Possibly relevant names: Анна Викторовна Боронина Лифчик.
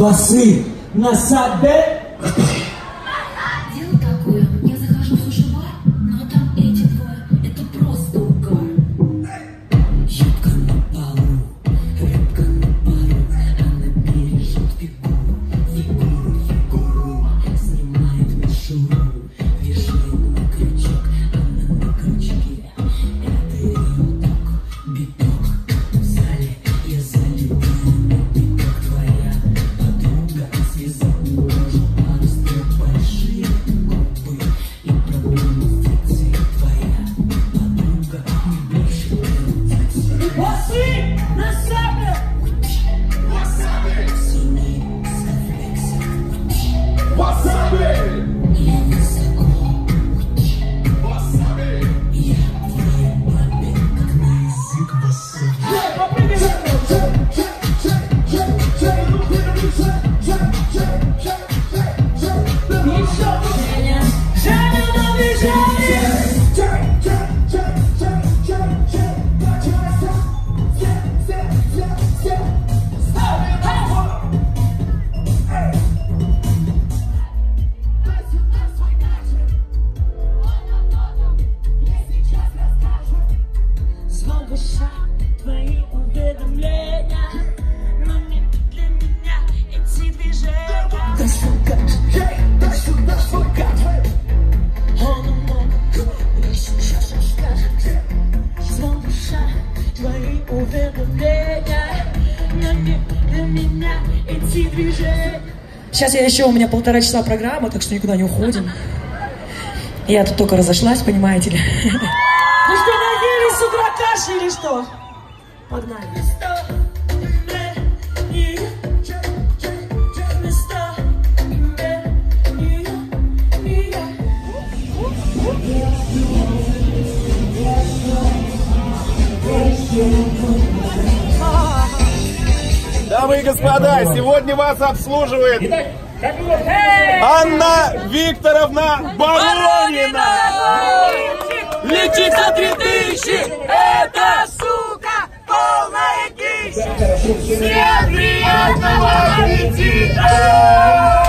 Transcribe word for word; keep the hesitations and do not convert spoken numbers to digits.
басы на сабе. Дело такое, я захожу в суши-бар, но там эти двое, это просто угар. Щетка на полу, рыбка на пару, она бережет фигуру, фигуру, фигуру, снимает мишуру, вешает на крючок, она на крючке, это ее так, биток, в зале я залетаю. Сейчас я еще, у меня полтора часа программа, так что никуда не уходим. Я тут только разошлась, понимаете ли. Ну что, наелись с утра каши или что? Погнали. Дамы и господа, сегодня вас обслуживает Анна Викторовна Боронина! Лифчик за три тысячи! Это, сука, полная дичь! Всем приятного аппетита!